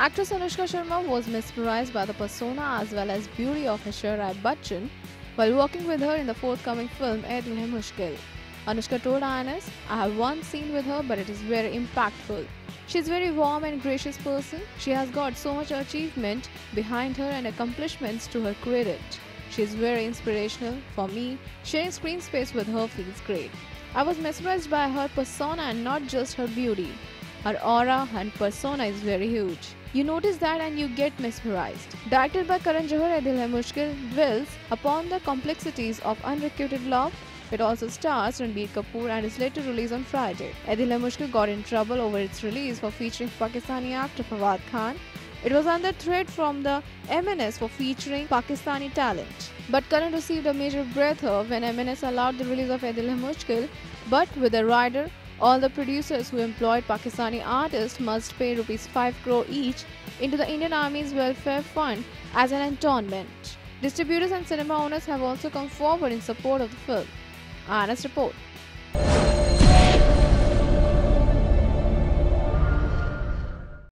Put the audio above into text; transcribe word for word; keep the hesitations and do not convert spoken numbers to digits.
Actress Anushka Sharma was mesmerized by the persona as well as beauty of Aishwarya Rai Bachchan while working with her in the forthcoming film Ae Dil Hai Mushkil. Anushka told I A N S, "I have one scene with her, but it is very impactful. She is a very warm and gracious person. She has got so much achievement behind her and accomplishments to her credit. She is very inspirational for me. Sharing screen space with her feels great. I was mesmerized by her persona and not just her beauty. Her aura and persona is very huge. You notice that and you get mesmerized." Directed by Karan Johar, Ae Dil Hai Mushkil dwells upon the complexities of unrequited love. It also stars Ranbir Kapoor and is later released on Friday. Ae Dil Hai Mushkil got in trouble over its release for featuring Pakistani actor Fawad Khan. It was under threat from the M N S for featuring Pakistani talent. But Karan received a major breather when M N S allowed the release of Ae Dil Hai Mushkil, but with a rider: all the producers who employed Pakistani artists must pay rupees five crore each into the Indian Army's welfare fund as an endowment. Distributors and cinema owners have also come forward in support of the film. I A N S report.